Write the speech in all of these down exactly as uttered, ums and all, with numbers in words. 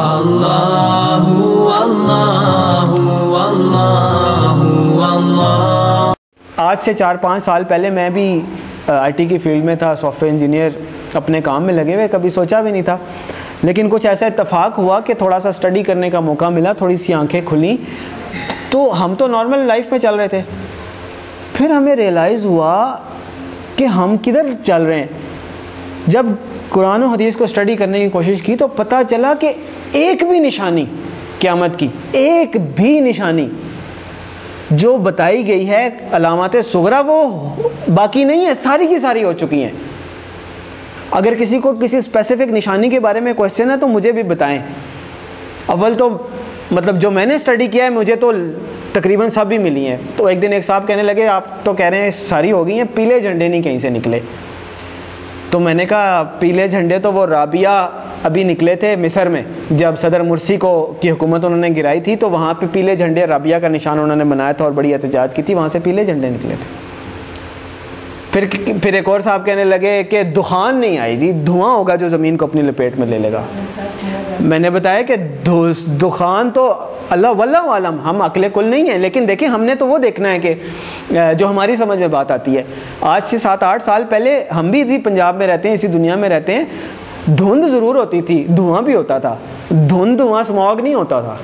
Allahu Allahu Allahu Allah। आज से चार पाँच साल पहले मैं भी आईटी की फील्ड में था, सॉफ्टवेयर इंजीनियर अपने काम में लगे हुए, कभी सोचा भी नहीं था। लेकिन कुछ ऐसा इत्तेफाक हुआ कि थोड़ा सा स्टडी करने का मौका मिला, थोड़ी सी आंखें खुली, तो हम तो नॉर्मल लाइफ में चल रहे थे। फिर हमें रियलाइज़ हुआ कि हम किधर चल रहे हैं। जब कुरान और हदीस को स्टडी करने की कोशिश की तो पता चला कि एक भी निशानी क़यामत की, एक भी निशानी जो बताई गई है अलामाते सुगरा, वो बाकी नहीं है, सारी की सारी हो चुकी हैं। अगर किसी को किसी स्पेसिफिक निशानी के बारे में क्वेश्चन है तो मुझे भी बताएं। अव्वल तो मतलब जो मैंने स्टडी किया है मुझे तो तकरीबन सब ही मिली हैं। तो एक दिन एक साहब कहने लगे आप तो कह रहे हैं सारी हो गई हैं, पीले झंडे नहीं कहीं से निकले। तो मैंने कहा पीले झंडे तो वो राबिया अभी निकले थे मिस्र में, जब सदर मुर्सी को की हुकूमत उन्होंने गिराई थी तो वहाँ पे पीले झंडे राबिया का निशान उन्होंने बनाया था और बड़ी एहतजाज की थी, वहाँ से पीले झंडे निकले थे। फिर फिर एक और साहब कहने लगे कि दुखान नहीं आई जी, धुआं होगा जो ज़मीन को अपनी लपेट में ले लेगा। मैंने बताया कि दुखान तो अल्लाह वल्लाहु आलम, हम अकले कुल नहीं हैं, लेकिन देखें हमने तो वो देखना है कि जो हमारी समझ में बात आती है। आज से सात आठ साल पहले हम भी इसी पंजाब में रहते हैं, इसी दुनिया में रहते हैं, धुंध ज़रूर होती थी, धुआं भी होता था, धुंध धुआं स्मॉग नहीं होता था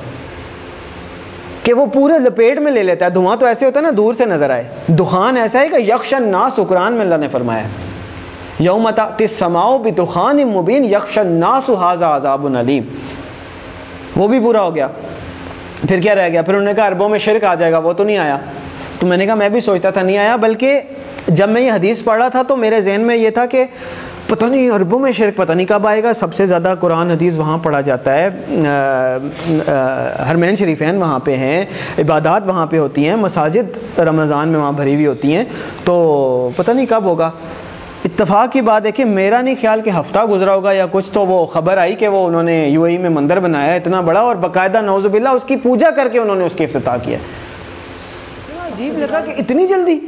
कि वो पूरे लपेट में ले लेता है। धुआं तो ऐसे होता है ना दूर से नज़र आए, दुखान ऐसा है कि यक्षन नास, कुरान में अल्लाह ने फरमाया यौम तस्माओ बिदुखान मुबीन यक्षन नासु हाजा अज़ाबुन अलीम, वो भी पूरा हो गया। फिर क्या रह गया? फिर उन्होंने कहा अरबों में शिरक आ जाएगा, वो तो नहीं आया। तो मैंने कहा मैं भी सोचता था नहीं आया, बल्कि जब मैं ये हदीस पढ़ा था तो मेरे जहन में ये था कि पता नहीं अरबों में शिरक पता नहीं कब आएगा। सबसे ज़्यादा कुरान हदीस वहाँ पढ़ा जाता है, हरमैन शरीफैन वहाँ पे हैं, इबादत वहाँ पे होती हैं, मसाजिद रमज़ान में वहाँ भरी हुई होती हैं, तो पता नहीं कब होगा। इत्तफाक की बात है कि मेरा नहीं ख्याल कि हफ़्ता गुजरा होगा या कुछ, तो वो ख़बर आई कि वो उन्होंने यूएई में मंदिर बनाया इतना बड़ा और बाकायदा नौजुबिल्ला उसकी पूजा करके उन्होंने उसकी इफ्तिताह किया। अजीब लगा कि इतनी जल्दी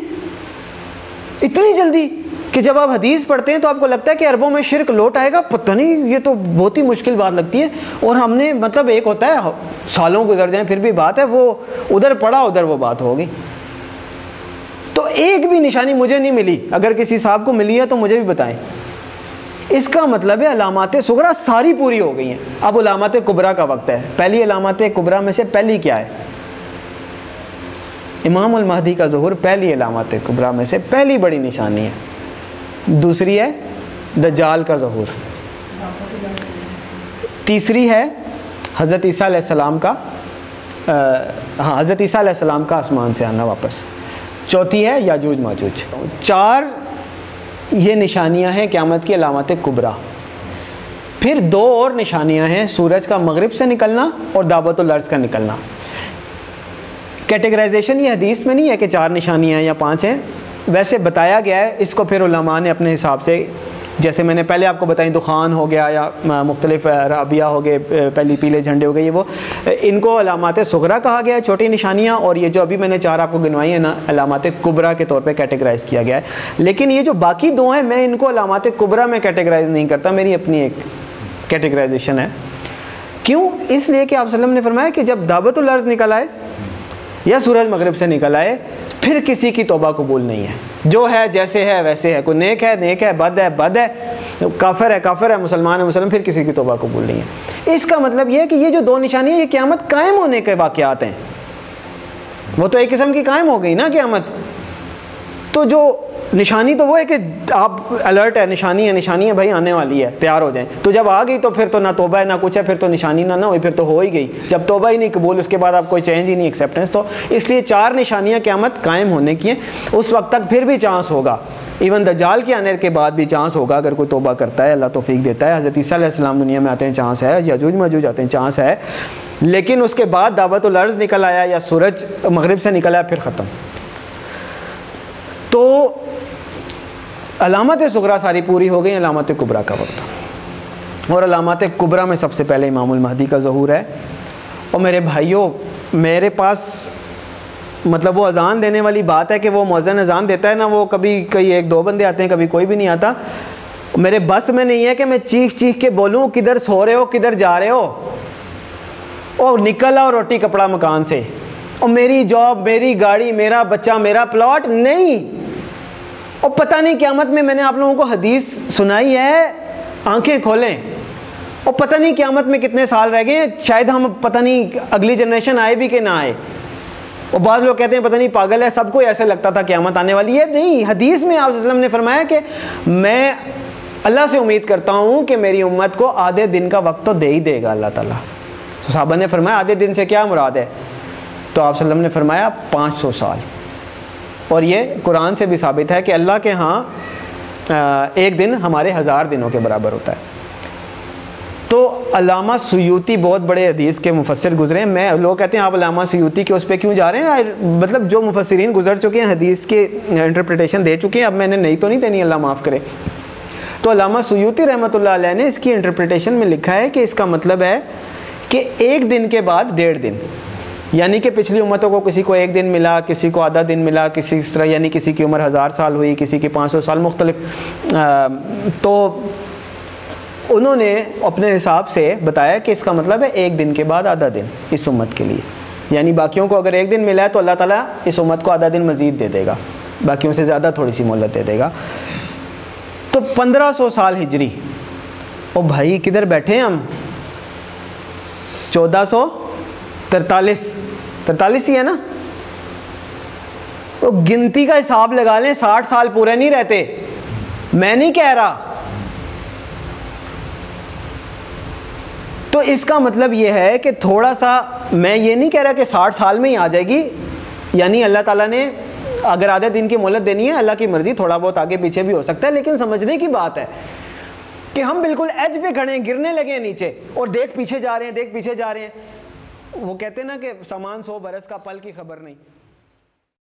इतनी जल्दी कि जब आप हदीस पढ़ते हैं तो आपको लगता है कि अरबों में शिरक लौट आएगा, पता नहीं, ये तो बहुत ही मुश्किल बात लगती है। और हमने मतलब एक होता है सालों गुजर जाएं फिर भी बात है, वो उधर पड़ा उधर वो बात होगी। तो एक भी निशानी मुझे नहीं मिली, अगर किसी साहब को मिली है तो मुझे भी बताएं। इसका मतलब है अलामाते सुगरा सारी पूरी हो गई हैं, अब अलामाते कुबरा का वक्त है। पहली अलामाते कुबरा में से पहली क्या है? इमाम अल महदी का ज़ुहूर पहली अलामाते कुबरा में से पहली बड़ी निशानी है। दूसरी है दज्जाल का ज़ुहूर। तीसरी है हज़रत ईसा अलैहिस्सलाम का, हाँ हज़रत ईसा अलैहिस्सलाम का आसमान से आना वापस। चौथी है याजूज माजूज। चार ये निशानियां हैं क़यामत की अलामत कुबरा। फिर दो और निशानियां हैं, सूरज का मगरिब से निकलना और दाबत उल अर्ज़ का निकलना। कैटेगराइजेशन ये हदीस में नहीं है कि चार निशानियां या पांच हैं, वैसे बताया गया है। इसको फिर उलमा ने अपने हिसाब से, जैसे मैंने पहले आपको बताई दुखान हो गया या मुख्तलिफ राबिया हो गए, पहली पीले झंडे हो गए, ये वो इनको अलामाते सुगरा कहा गया है, छोटी निशानियां। और ये जो अभी मैंने चार आपको गिनवाई है ना, अलामाते कुबरा के तौर पे कैटेगराइज़ किया गया है। लेकिन ये जो बाकी दो हैं मैं इनको अलामाते कुबरा में कैटेगराइज़ नहीं करता, मेरी अपनी एक कैटेगराइजेशन है। क्यों? इसलिए कि आप सल्लम ने फरमाया कि जब दाबत उल अर्ज़ निकल आए या सूरज मगरिब से निकल आए फिर किसी की तौबा कबूल नहीं है। जो है जैसे है वैसे है, कोई नेक है नेक है, बद है बद है, काफिर है काफिर है, मुसलमान है मुसलमान, फिर किसी की तौबा कबूल नहीं है। इसका मतलब यह है कि ये जो दो निशानियाँ ये क़यामत कायम होने के वाक़ियात हैं, वो तो एक किस्म की कायम हो गई ना क़यामत। तो जो निशानी तो वो है कि आप अलर्ट है, निशानी है निशानी है भाई आने वाली है, तैयार हो जाएं। तो जब आ गई तो फिर तो ना तौबा है ना कुछ है, फिर तो निशानी ना ना हुई, फिर तो हो ही गई। जब तौबा ही नहीं कबूल उसके बाद आप कोई चेंज ही नहीं, एक्सेप्टेंस। तो इसलिए चार निशानियां क़यामत कायम होने की हैं, उस वक्त तक फिर भी चांस होगा, इवन दज्जाल के आने के बाद भी चांस होगा अगर कोई तौबा करता है, अल्लाह तौफीक देता है। हज़रत ईसा अलैहिस्सलाम दुनिया में आते हैं, चांस है, याजूज मजूज आते हैं, चांस है। लेकिन उसके बाद दावत उल अर्ज़ निकल आया या सूरज मगरिब से निकल आया, फिर ख़त्म। तो अलामत सुगरा सारी पूरी हो गई, अलामत कुबरा का वक्त। और अलामत कुबरा में सबसे पहले इमामुल महदी का ज़हूर है। और मेरे भाइयों मेरे पास मतलब वो अज़ान देने वाली बात है कि वो मुअज़्ज़िन अज़ान देता है ना, वो कभी कई एक दो बंदे आते हैं, कभी कोई भी नहीं आता। मेरे बस में नहीं है कि मैं चीख चीख के बोलूँ किधर सो रहे हो किधर जा रहे हो, वो निकला और रोटी कपड़ा मकान से, और मेरी जॉब, मेरी गाड़ी, मेरा बच्चा, मेरा प्लॉट नहीं। और पता नहीं क़यामत में, मैंने आप लोगों को हदीस सुनाई है, आंखें खोलें, और पता नहीं क़यामत में कितने साल रह गए, शायद हम पता नहीं अगली जनरेशन आए भी कि ना आए। और बाज़ लोग कहते हैं पता नहीं पागल है, सबको ऐसा लगता था क़यामत आने वाली है। नहीं, हदीस में आप वसल्लम ने फरमाया कि मैं अल्लाह से उम्मीद करता हूँ कि मेरी उम्मत को आधे दिन का वक्त तो दे ही देगा अल्लाह ताला। तो साहबा ने फरमाया आधे दिन से क्या मुराद है, तो आप सल्लम ने फरमाया पाँच सौ साल। और ये कुरान से भी साबित है कि अल्लाह के यहाँ एक दिन हमारे हज़ार दिनों के बराबर होता है। तो अल्लामा सुयूती बहुत बड़े हदीस के मुफस्सिर गुजरे हैं। मैं लोग कहते हैं आप अल्लामा सुयूती के उस पर क्यों जा रहे हैं, मतलब जो मुफस्सिरीन गुजर चुके हैं हदीस के इंटरप्रिटेशन दे चुके हैं, अब मैंने नहीं तो नहीं देनी, अल्लाह माफ़ करे। तो अल्लामा सुयूती रहमतुल्लाह अलैह ने इसकी इंटरप्रिटेशन में लिखा है कि इसका मतलब है कि एक दिन के बाद डेढ़ दिन, यानी कि पिछली उम्मतों को किसी को एक दिन मिला, किसी को आधा दिन मिला, किसी इस तरह, यानी किसी की उम्र हज़ार साल हुई, किसी की पाँच सौ साल, मुख्तलिफ। तो उन्होंने अपने हिसाब से बताया कि इसका मतलब है एक दिन के बाद आधा दिन इस उम्मत के लिए, यानी बाकियों को अगर एक दिन मिला है तो अल्लाह ताला इस उम्मत को आधा दिन मज़ीद दे देगा, बाकियों से ज़्यादा थोड़ी सी मोहलत दे देगा। तो पंद्रह सौ साल हिजरी, ओ भाई किधर बैठे हम, चौदह सौ तरतालीस तरतालीस ही है ना। तो गिनती का हिसाब लगा लें, साठ साल पूरे नहीं रहते। मैं नहीं कह रहा। तो इसका मतलब यह है कि थोड़ा सा, मैं ये नहीं कह रहा कि साठ साल में ही आ जाएगी, यानी अल्लाह ताला ने अगर आधे दिन की मोहलत देनी है, अल्लाह की मर्ज़ी, थोड़ा बहुत आगे पीछे भी हो सकता है। लेकिन समझने की बात है कि हम बिल्कुल एज पे खड़े हैं, गिरने लगे हैं नीचे, और देख पीछे जा रहे हैं, देख पीछे जा रहे हैं। वो कहते हैं ना कि सामान सौ बरस का पल की खबर नहीं।